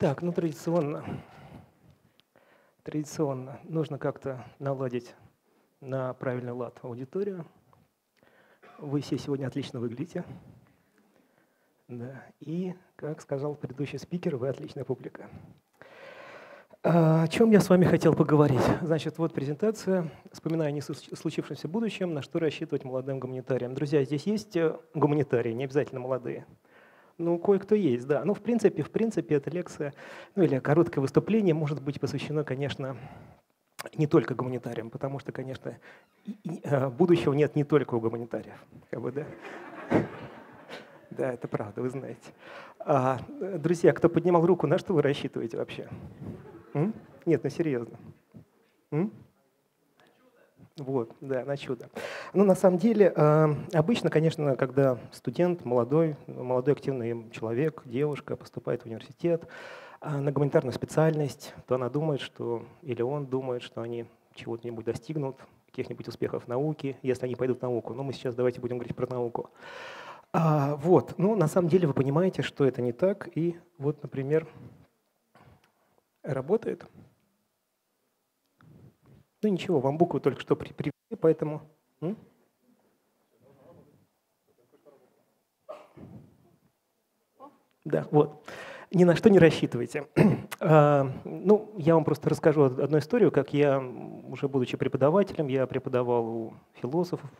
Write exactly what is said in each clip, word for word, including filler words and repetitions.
Так, ну традиционно, традиционно нужно как-то наладить на правильный лад аудиторию. Вы все сегодня отлично выглядите. Да. И, как сказал предыдущий спикер, вы отличная публика. О чем я с вами хотел поговорить? Значит, вот презентация «Вспоминая о не случившемся будущем, на что рассчитывать молодым гуманитариям». Друзья, здесь есть гуманитарии, не обязательно молодые. Ну, кое-кто есть, да. Ну, в принципе, в принципе, эта лекция, ну или короткое выступление может быть посвящено, конечно, не только гуманитариям, потому что, конечно, будущего нет не только у гуманитариев. Как бы, да? Да, это правда, вы знаете. А, друзья, кто поднимал руку, на что вы рассчитываете вообще? М? Нет, ну серьезно. М? Вот, да, на чудо. Ну, на самом деле, обычно, конечно, когда студент, молодой, молодой активный человек, девушка поступает в университет на гуманитарную специальность, то она думает, что, или он думает, что они чего-нибудь достигнут, каких-нибудь успехов в науке, если они пойдут в науку. Но мы сейчас давайте будем говорить про науку. А, вот, ну, на самом деле вы понимаете, что это не так. И вот, например, работает. Ну ничего, вам буквы только что привели, поэтому… М? Да, вот. Ни на что не рассчитывайте. а, ну, я вам просто расскажу одну историю, как я, уже будучи преподавателем, я преподавал у философов,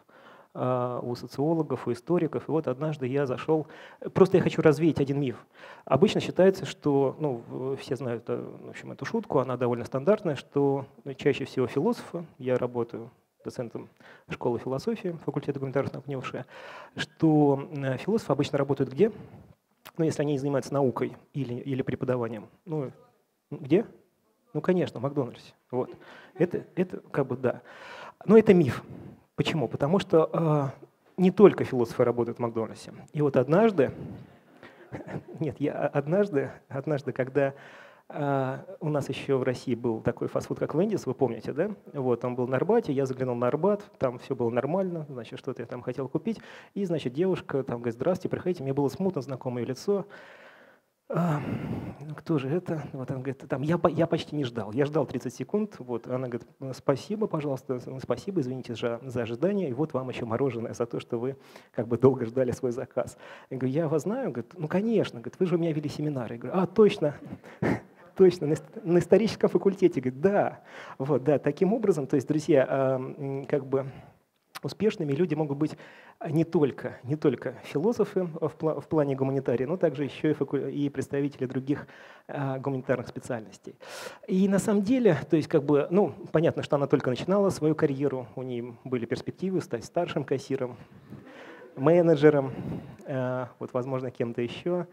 у социологов, у историков. И вот однажды я зашел… Просто я хочу развеять один миф. Обычно считается, что… Ну, все знают, в общем, эту шутку, она довольно стандартная, что чаще всего философы, я работаю доцентом школы философии, факультета гуманитарных наук НИОШ, что философы обычно работают где? Ну, если они занимаются наукой или, или преподаванием. Ну, где? Ну, конечно, в Макдональдсе. Вот. Это, это как бы да. Но это миф. Почему? Потому что э, не только философы работают в Макдональдсе. И вот однажды, нет, я однажды, однажды, когда э, у нас еще в России был такой фастфуд, как Лэндис, вы помните, да? Вот, он был на Арбате, я заглянул на Арбат, там все было нормально, значит, что-то я там хотел купить. И, значит, девушка там говорит: «Здравствуйте, приходите». Мне было смутно знакомое лицо. А, кто же это? Вот она говорит, там, я, я почти не ждал, я ждал тридцать секунд, вот, она говорит: «Спасибо, пожалуйста, спасибо, извините за, за ожидание, и вот вам еще мороженое за то, что вы как бы долго ждали свой заказ». Я говорю: «Я вас знаю», говорит, «ну конечно», говорит, «вы же у меня вели семинары». Я говорю: «А, точно». Точно, на историческом факультете, говорит, да. Вот, да, таким образом, то есть, друзья, как бы… Успешными люди могут быть не только, не только философы в плане гуманитария, но также еще и представители других гуманитарных специальностей. И на самом деле, то есть как бы, ну, понятно, что она только начинала свою карьеру, у нее были перспективы стать старшим кассиром, менеджером, вот, возможно, кем-то еще.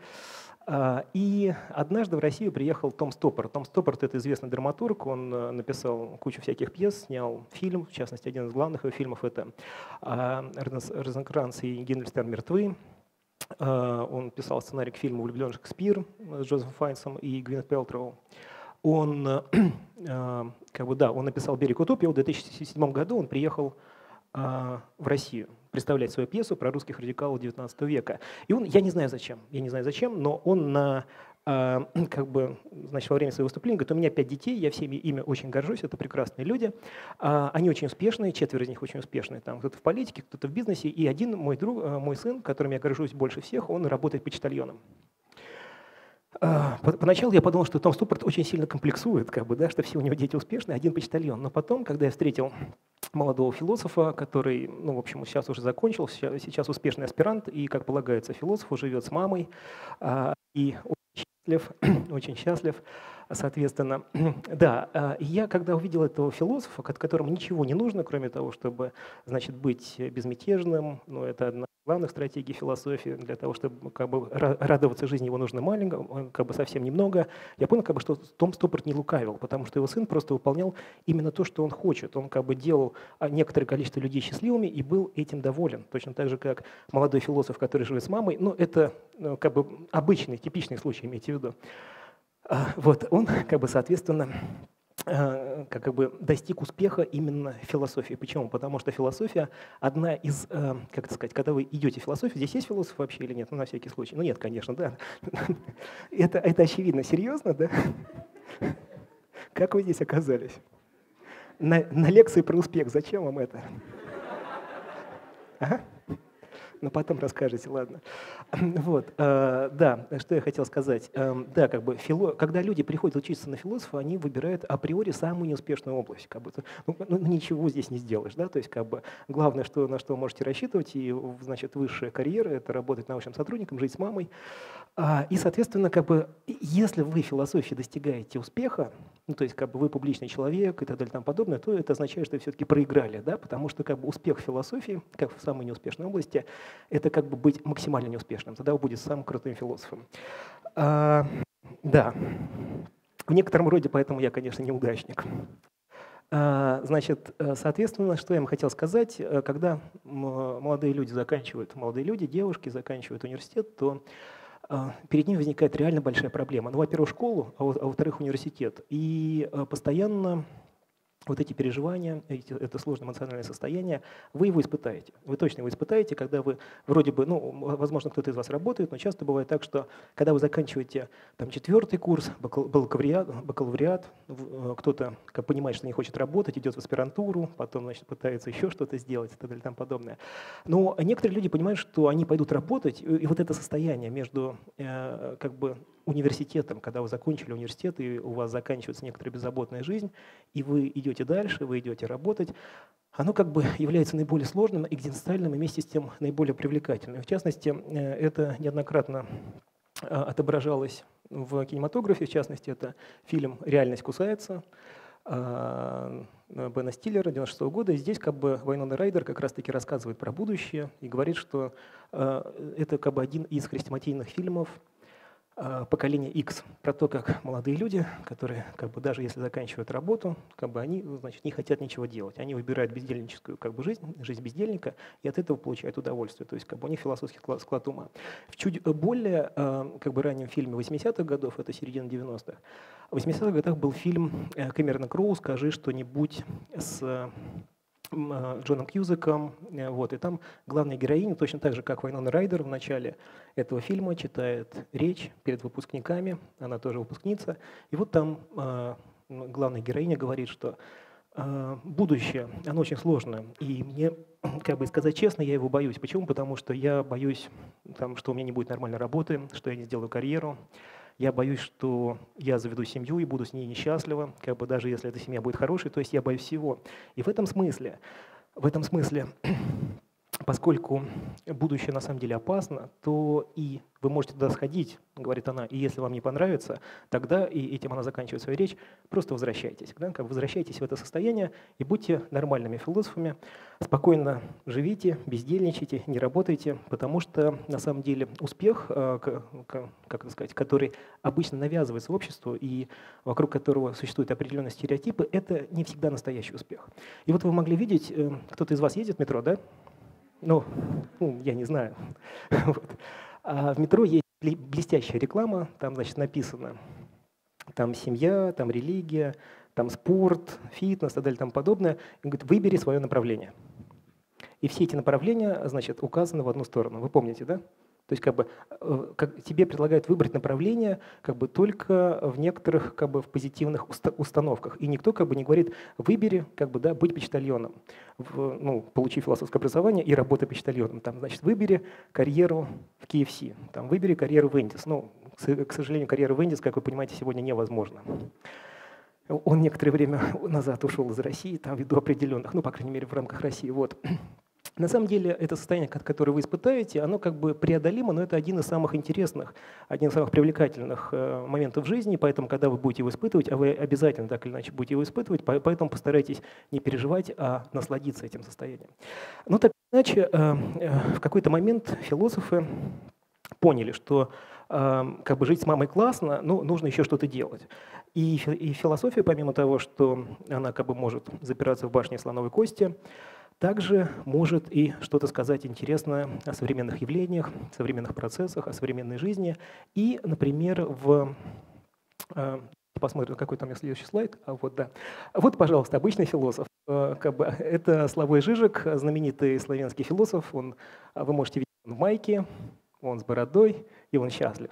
И однажды в Россию приехал Том Стопор. Том Стопор — это известный драматург, он написал кучу всяких пьес, снял фильм, в частности, один из главных его фильмов — это «Розенкранц и Гильденстерн мертвы». Он писал сценарий к фильму «Влюблен Шекспир» с Джозефом Файнсом и Гвинет Пелтроу. Он, как бы, да, он написал «Берег утопии», в две тысячи седьмом году он приехал в Россию представлять свою пьесу про русских радикалов девятнадцатого века. И он, я не знаю зачем, я не знаю зачем, но он на, э, как бы, значит, во время своего выступления говорит: «У меня пять детей, я всеми ими очень горжусь, это прекрасные люди, э, они очень успешные, четверо из них очень успешные, там кто-то в политике, кто-то в бизнесе, и один мой друг, э, мой сын, которым я горжусь больше всех, он работает почтальоном». Поначалу я подумал, что Том Стопор очень сильно комплексует, как бы, да, что все у него дети успешные, один почтальон. Но потом, когда я встретил молодого философа, который, ну, в общем, сейчас уже закончил, сейчас успешный аспирант, и, как полагается, философу, живет с мамой, и очень счастлив, очень счастлив, соответственно. Да, я, когда увидел этого философа, от которого ничего не нужно, кроме того, чтобы, значит, быть безмятежным, ну, это одна главных стратегий философии, для того, чтобы как бы радоваться жизни, его нужно маленько, как бы совсем немного. Я понял, как бы, что Том Стопор не лукавил, потому что его сын просто выполнял именно то, что он хочет. Он как бы делал некоторое количество людей счастливыми и был этим доволен. Точно так же, как молодой философ, который живет с мамой. Ну, это как бы обычный, типичный случай, имейте в виду. Вот он, как бы, соответственно, как бы достиг успеха именно философии. Почему? Потому что философия одна из, как это сказать, когда вы идете в философию, здесь есть философ вообще или нет? Ну, на всякий случай. Ну, нет, конечно, да. Это, это очевидно. Серьезно, да? Как вы здесь оказались? На, на лекции про успех. Зачем вам это? Ага. Но потом расскажете, ладно. Вот, э, да, что я хотел сказать. Э, да, как бы фило... когда люди приходят учиться на философа, они выбирают априори самую неуспешную область. Как бы, ну, ну, ничего здесь не сделаешь, да. То есть, как бы главное, что, на что можете рассчитывать, и значит, высшая карьера — это работать научным сотрудником, жить с мамой. А, и, соответственно, как бы, если вы в философии достигаете успеха, ну, то есть, как бы вы публичный человек и так далее, и тому подобное, то это означает, что вы все-таки проиграли, да, потому что как бы успех в философии, как в самой неуспешной области, это как бы быть максимально неуспешным. Тогда вы будете самым крутым философом. А, да. В некотором роде, поэтому я, конечно, неудачник. А, значит, соответственно, что я вам хотел сказать, когда молодые люди заканчивают, молодые люди, девушки заканчивают университет, то перед ним возникает реально большая проблема. Ну, во-первых, школу, а во-вторых, университет. И постоянно вот эти переживания, эти, это сложное эмоциональное состояние, вы его испытаете. Вы точно его испытаете, когда вы вроде бы, ну, возможно, кто-то из вас работает, но часто бывает так, что когда вы заканчиваете там четвертый курс, бакалавриат, бакалавриат кто-то как понимает, что не хочет работать, идет в аспирантуру, потом, значит, пытается еще что-то сделать и так далее и тому подобное. Но некоторые люди понимают, что они пойдут работать, и вот это состояние между э, как бы университетом, когда вы закончили университет, и у вас заканчивается некоторая беззаботная жизнь, и вы идете дальше, вы идете работать, оно как бы является наиболее сложным, экзистенциальным и вместе с тем наиболее привлекательным. В частности, это неоднократно отображалось в кинематографе, в частности, это фильм «Реальность кусается», Бена Стиллера девяносто шестого года. И здесь как бы Вайнона Райдер как раз-таки рассказывает про будущее и говорит, что это как бы один из хрестоматийных фильмов поколение X, про то, как молодые люди, которые как бы, даже если заканчивают работу, как бы, они, значит, не хотят ничего делать. Они выбирают бездельническую как бы, жизнь, жизнь бездельника, и от этого получают удовольствие. То есть как бы, у них философский склад ума. В чуть более как бы, раннем фильме восьмидесятых годов, это середина девяностых, в восьмидесятых годах был фильм Кэмерона Кроу «Скажи что-нибудь» с Джоном Кьюзеком. Вот. И там главная героиня, точно так же, как Вайнона Райдер в начале этого фильма, читает речь перед выпускниками, она тоже выпускница. И вот там э, главная героиня говорит, что э, будущее, оно очень сложное. И мне, как бы сказать честно, я его боюсь. Почему? Потому что я боюсь, там, что у меня не будет нормальной работы, что я не сделаю карьеру. Я боюсь, что я заведу семью и буду с ней несчастлива, как бы даже если эта семья будет хорошей, то есть я боюсь всего. И в этом смысле, в этом смысле, поскольку будущее на самом деле опасно, то и вы можете туда сходить, говорит она, и если вам не понравится, тогда, и этим она заканчивает свою речь, просто возвращайтесь, да, как бы возвращайтесь в это состояние и будьте нормальными философами, спокойно живите, бездельничайте, не работайте, потому что на самом деле успех, как это сказать, который обычно навязывается обществу и вокруг которого существуют определенные стереотипы, это не всегда настоящий успех. И вот вы могли видеть, кто-то из вас ездит в метро, да? Ну, ну, я не знаю. Вот. А в метро есть блестящая реклама, там, значит, написано, там семья, там религия, там спорт, фитнес и так далее, тому подобное. И говорит, выбери свое направление. И все эти направления, значит, указаны в одну сторону. Вы помните, да? То есть, как бы, как тебе предлагают выбрать направление, как бы, только в некоторых, как бы, в позитивных установках. И никто, как бы, не говорит, выбери, как бы, да, быть почтальоном, в, ну, получи философское образование и работай почтальоном. Там, значит, выбери карьеру в кей эф си, там, выбери карьеру в Эндис. Ну, к сожалению, карьера в Эндис, как вы понимаете, сегодня невозможна. Он некоторое время назад ушел из России, там, ввиду определенных, ну, по крайней мере, в рамках России, вот. На самом деле это состояние, которое вы испытаете, оно как бы преодолимо, но это один из самых интересных, один из самых привлекательных моментов в жизни, поэтому, когда вы будете его испытывать, а вы обязательно так или иначе будете его испытывать, поэтому постарайтесь не переживать, а насладиться этим состоянием. Но так или иначе, в какой-то момент философы поняли, что как бы жить с мамой классно, но нужно еще что-то делать. И, и философия, помимо того, что она как бы может запираться в башне слоновой кости, также может и что-то сказать интересное о современных явлениях, современных процессах, о современной жизни. И, например, в Посмотрим, какой там у меня следующий слайд. А вот, да. Вот, пожалуйста, обычный философ. Это Славой Жижек, знаменитый славянский философ. Он, вы можете видеть, он в майке, он с бородой, и он счастлив.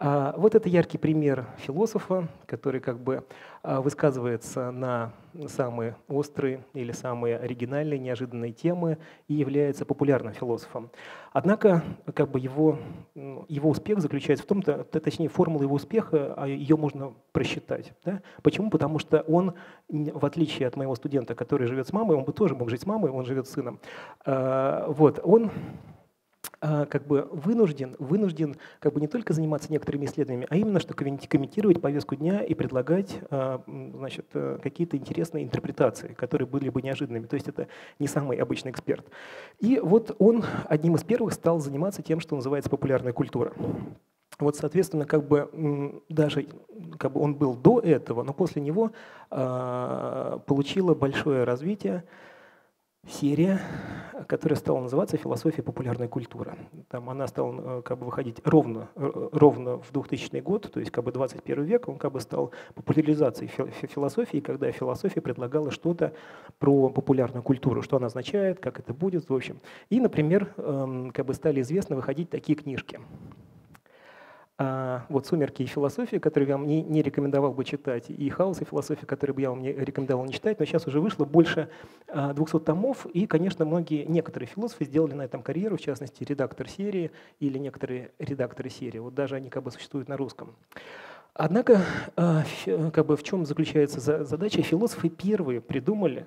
Вот это яркий пример философа, который как бы высказывается на самые острые или самые оригинальные, неожиданные темы и является популярным философом. Однако как бы его, его успех заключается в том, -то, точнее формула его успеха, ее можно просчитать. Да? Почему? Потому что он, в отличие от моего студента, который живет с мамой, он бы тоже мог жить с мамой, он живет с сыном, вот, он… как бы вынужден, вынужден как бы не только заниматься некоторыми исследованиями, а именно что комментировать повестку дня и предлагать какие-то интересные интерпретации, которые были бы неожиданными. То есть это не самый обычный эксперт. И вот он одним из первых стал заниматься тем, что называется популярная культура. Вот, соответственно, как бы даже как бы он был до этого, но после него получила большое развитие серия, которая стала называться «Философия популярной культуры». Там она стала как бы выходить ровно, ровно в двухтысячный год, то есть как бы двадцать первый век, он как бы стал популяризацией философии, когда философия предлагала что-то про популярную культуру, что она означает, как это будет, в общем. И, например, как бы стали известны выходить такие книжки. Вот «Сумерки» и «Философия», которые я вам не, не рекомендовал бы читать, и «Хаос» и «Философия», которые бы я вам не рекомендовал не читать, но сейчас уже вышло больше двухсот томов, и, конечно, многие, некоторые философы сделали на этом карьеру, в частности, редактор серии или некоторые редакторы серии, вот даже они как бы существуют на русском. Однако, как бы в чем заключается задача? Философы первые придумали,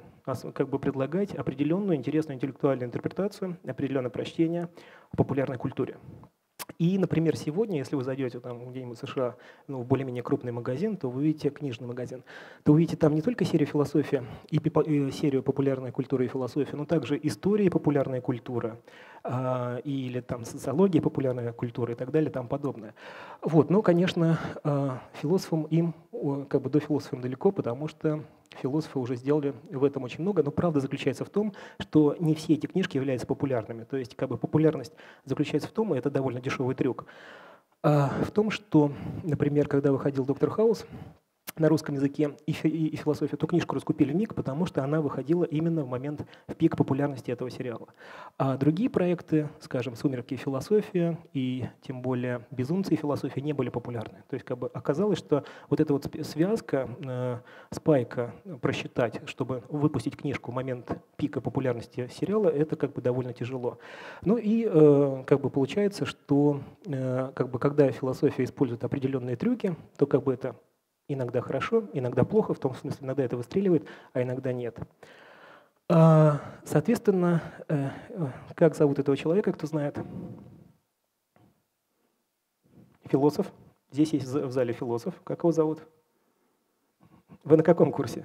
как бы предлагать определенную интересную интеллектуальную интерпретацию, определенное прочтение в популярной культуре. И, например, сегодня, если вы зайдете где-нибудь в США, ну, в более-менее крупный магазин, то вы увидите книжный магазин, то увидите там не только серию «Философия» и серию «Популярная культура» и «Философия», но также «История и популярная культура», или там «Социология и популярная культура» и так далее, там подобное. Вот, но, конечно, философам им, как бы до философов далеко, потому что… Философы уже сделали в этом очень много, но правда заключается в том, что не все эти книжки являются популярными. То есть как бы популярность заключается в том, и это довольно дешевый трюк, в том, что, например, когда выходил «Доктор Хаус» на русском языке и «Философия», то книжку раскупили миг, потому что она выходила именно в момент, в пик популярности этого сериала. А другие проекты, скажем, «Сумерки» и «Философия», и тем более «Безумцы» и «Философия» не были популярны. То есть как бы оказалось, что вот эта вот связка, э, спайка просчитать, чтобы выпустить книжку в момент пика популярности сериала, это как бы довольно тяжело. Ну и э, как бы получается, что э, как бы, когда «Философия» использует определенные трюки, то как бы это… Иногда хорошо, иногда плохо, в том смысле, иногда это выстреливает, а иногда нет. Соответственно, как зовут этого человека, кто знает? Философ. Здесь есть в зале философ. Как его зовут? Вы на каком курсе?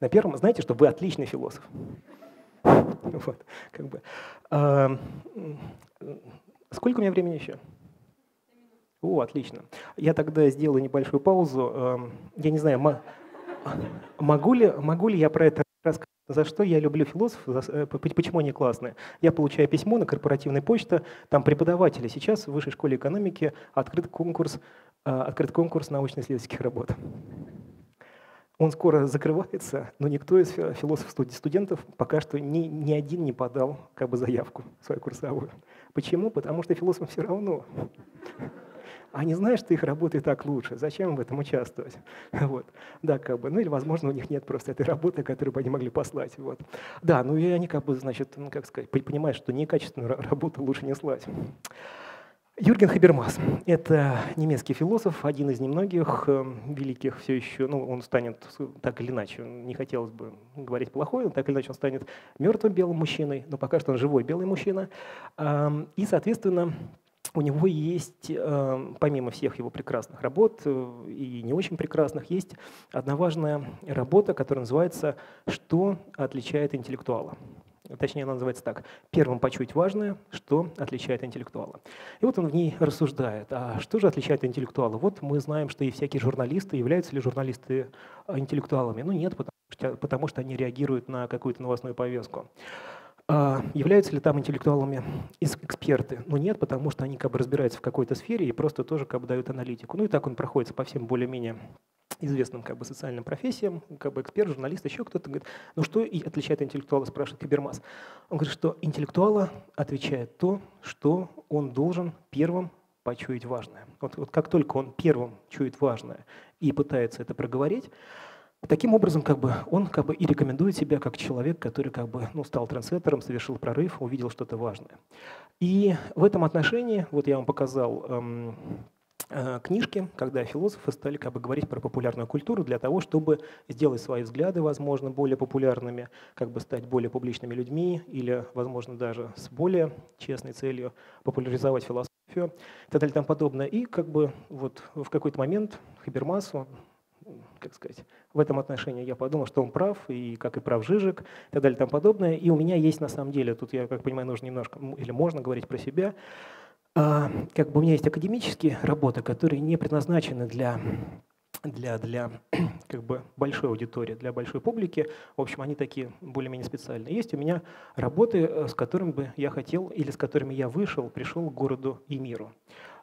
На первом? Знаете, что вы отличный философ. Вот, как бы. Сколько у меня времени еще? О, отлично. Я тогда сделаю небольшую паузу. Я не знаю, могу ли, могу ли я про это рассказать, за что я люблю философов, почему они классные. Я получаю письмо на корпоративной почте, там преподаватели. Сейчас в Высшей школе экономики открыт конкурс, открыт конкурс научно-исследовательских работ. Он скоро закрывается, но никто из философов-студентов пока что ни, ни один не подал как бы, заявку свою курсовую. Почему? Потому что философам все равно. Они знают, что их работы и так лучше. Зачем им в этом участвовать? Вот. Да, как бы. Ну или, возможно, у них нет просто этой работы, которую бы они могли послать. Вот. Да, ну и они как бы, значит, ну, как сказать, понимают, что некачественную работу лучше не слать. Юрген Хабермас – это немецкий философ, один из немногих великих все еще, ну, он станет так или иначе, не хотелось бы говорить плохое, так или иначе он станет мертвым белым мужчиной, но пока что он живой белый мужчина. И, соответственно, у него есть, помимо всех его прекрасных работ и не очень прекрасных, есть одна важная работа, которая называется «Что отличает интеллектуала?». Точнее, она называется так. Первым почуть важное, что отличает интеллектуала. И вот он в ней рассуждает, а что же отличает интеллектуала? Вот мы знаем, что и всякие журналисты, являются ли журналисты интеллектуалами? Ну нет, потому что, потому что они реагируют на какую-то новостную повестку. А являются ли там интеллектуалами эксперты? Ну нет, потому что они как бы разбираются в какой-то сфере и просто тоже как бы дают аналитику. Ну и так он проходится по всем более-менее известным как бы социальным профессиям, как бы эксперт, журналист, еще кто-то говорит, ну что и отличает интеллектуала, спрашивает Хабермас. Он говорит, что интеллектуала отвечает то, что он должен первым почуять важное. Вот, вот как только он первым чует важное и пытается это проговорить, таким образом как бы, он как бы и рекомендует себя как человек, который как бы, ну, стал трансцентром, совершил прорыв, увидел что-то важное. И в этом отношении, вот я вам показал эм, э, книжки, когда философы стали как бы, говорить про популярную культуру для того, чтобы сделать свои взгляды, возможно, более популярными, как бы стать более публичными людьми или, возможно, даже с более честной целью популяризовать философию и так далее и тому подобное. И как бы вот в какой-то момент Хабермас, как сказать, в этом отношении я подумал, что он прав, и как и прав Жижек, и так далее и тому подобное. И у меня есть на самом деле, тут я, как понимаю, нужно немножко, или можно говорить про себя, а, как бы у меня есть академические работы, которые не предназначены для, для, для как бы большой аудитории, для большой публики. В общем, они такие более-менее специальные. Есть у меня работы, с которыми бы я хотел, или с которыми я вышел, пришел к городу и миру.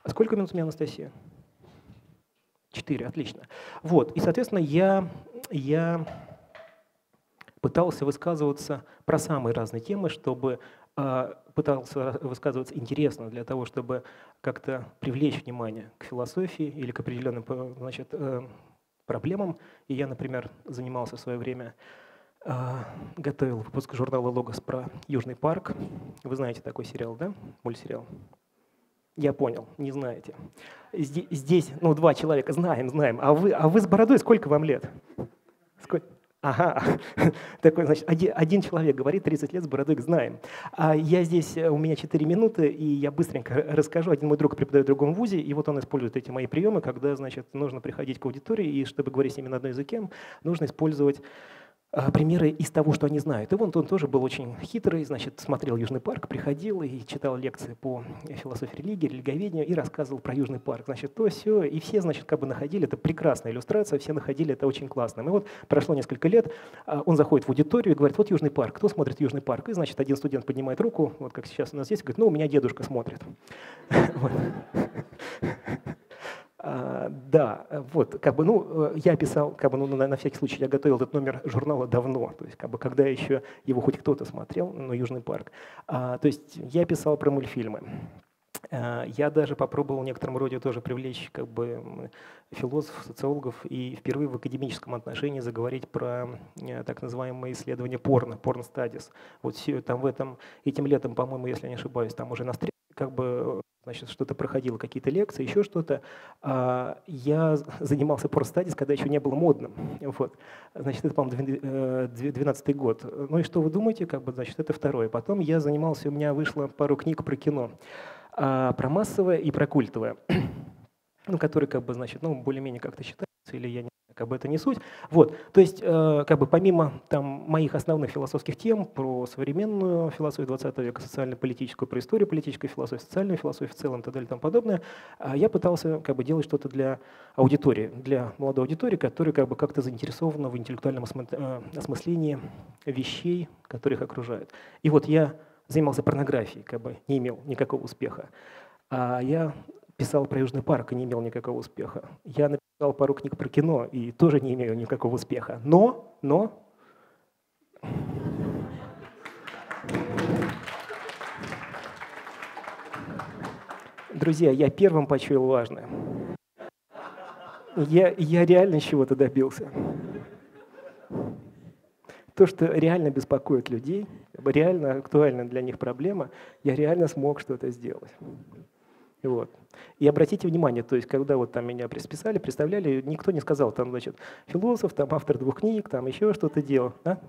А сколько минут у меня, Анастасия? четыре, отлично. Вот. И, соответственно, я, я пытался высказываться про самые разные темы, чтобы э, пытался высказываться интересно для того, чтобы как-то привлечь внимание к философии или к определенным, значит, э, проблемам. И я, например, занимался в свое время, э, готовил выпуск журнала «Логос» про Южный парк. Вы знаете такой сериал, да? Мультсериал. Я понял, не знаете. Здесь, ну, два человека, знаем, знаем. А вы, а вы с бородой, сколько вам лет? Сколько? Ага. Такой, значит, один, один человек говорит, тридцать лет, с бородой, знаем. А я здесь, у меня четыре минуты, и я быстренько расскажу. Один мой друг преподает в другом вузе, и вот он использует эти мои приемы, когда, значит, нужно приходить к аудитории, и чтобы говорить с ними на одном языке, нужно использовать примеры из того, что они знают. И вон он тоже был очень хитрый, значит, смотрел Южный парк, приходил и читал лекции по философии религии, религоведению и рассказывал про Южный парк. Значит, то, все, и все, значит, как бы находили, это прекрасная иллюстрация, все находили это очень классным. И вот прошло несколько лет, он заходит в аудиторию и говорит, вот Южный парк, кто смотрит Южный парк? И, значит, один студент поднимает руку, вот как сейчас у нас здесь, говорит, ну, у меня дедушка смотрит. А, да, вот, как бы, ну, я писал, как бы, ну, на, на всякий случай, я готовил этот номер журнала давно, то есть, как бы, когда еще его хоть кто-то смотрел, но Южный парк. А, то есть, я писал про мультфильмы. Я даже попробовал в некотором роде тоже привлечь как бы философов, социологов и впервые в академическом отношении заговорить про так называемые исследования порно, порн-стадис. Вот там в этом, этим летом, по-моему, если я не ошибаюсь, там уже на встрече как бы, значит, что-то проходило, какие-то лекции, еще что-то. Я занимался порн-стадис, когда еще не был модным. Вот. Значит, это, по-моему, двенадцатый год. Ну и что вы думаете? Как бы, значит, это второе. Потом я занимался, у меня вышло пару книг про кино. А про массовое и про культовое, ну, которые как бы, значит, ну, более-менее как-то считаются, или я не знаю, как бы это не суть. Вот. То есть э, как бы помимо там, моих основных философских тем про современную философию двадцатого века, социально-политическую, про историю политической философии, социальную философию в целом и так далее и тому подобное, я пытался как бы, делать что-то для аудитории, для молодой аудитории, которая как бы, как-то заинтересована в интеллектуальном осмыслении вещей, которые их окружают. И вот я занимался порнографией, как бы не имел никакого успеха. А я писал про Южный парк и не имел никакого успеха. Я написал пару книг про кино и тоже не имею никакого успеха. Но, но... Друзья, я первым почуял важное. Я, я реально чего-то добился. То, что реально беспокоит людей, реально актуальна для них проблема, я реально смог что-то сделать. Вот. И обратите внимание, то есть, когда вот там меня присписали, представляли, никто не сказал, там, значит, философ, там автор двух книг, там еще что-то делал. Да?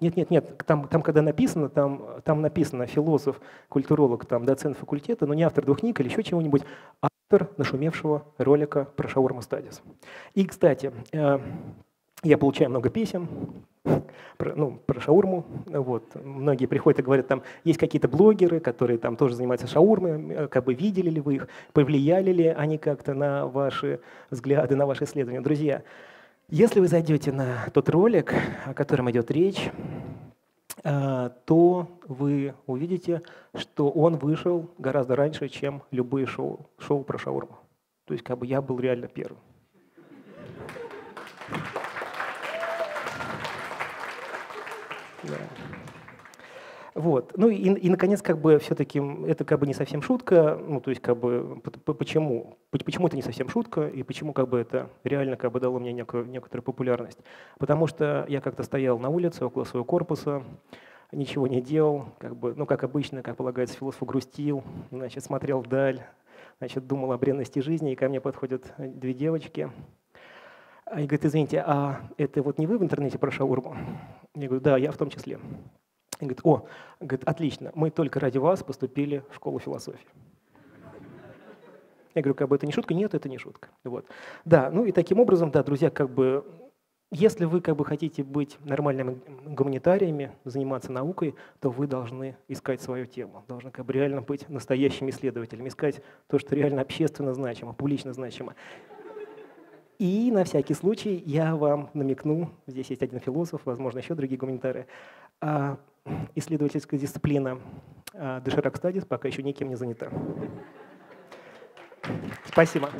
Нет, нет, нет, там, там когда написано, там, там написано философ, культуролог, там, доцент факультета, но не автор двух книг или еще чего-нибудь, а автор нашумевшего ролика про шаурма стадис. И, кстати, я получаю много писем про, ну, про шаурму. Вот. Многие приходят и говорят, там есть какие-то блогеры, которые там тоже занимаются шаурмой, как бы видели ли вы их, повлияли ли они как-то на ваши взгляды, на ваши исследования. Друзья, если вы зайдете на тот ролик, о котором идет речь, то вы увидите, что он вышел гораздо раньше, чем любые шоу, шоу про шаурму. То есть как бы я был реально первым. Да. Вот. Ну и, и наконец, как бы все-таки это как бы не совсем шутка. Ну то есть как бы почему? Почему это не совсем шутка и почему как бы это реально как бы дало мне некую, некоторую популярность? Потому что я как-то стоял на улице около своего корпуса, ничего не делал, как бы, ну как обычно, как полагается, философу грустил, значит смотрел вдаль, значит думал о бренности жизни, и ко мне подходят две девочки. И говорит, извините, а это вот не вы в интернете про шаурму? Я говорю, да, я в том числе. И говорит, о, говорит, отлично, мы только ради вас поступили в школу философии. Я говорю, как бы это не шутка? Нет, это не шутка. Вот. Да, ну и таким образом, да, друзья, как бы, если вы как бы хотите быть нормальными гуманитариями, заниматься наукой, то вы должны искать свою тему, должны как бы реально быть настоящими исследователями, искать то, что реально общественно значимо, публично значимо. И на всякий случай я вам намекну, здесь есть один философ, возможно, еще другие гуманитары, а исследовательская дисциплина Доширак Стадис пока еще никем не занята. Спасибо.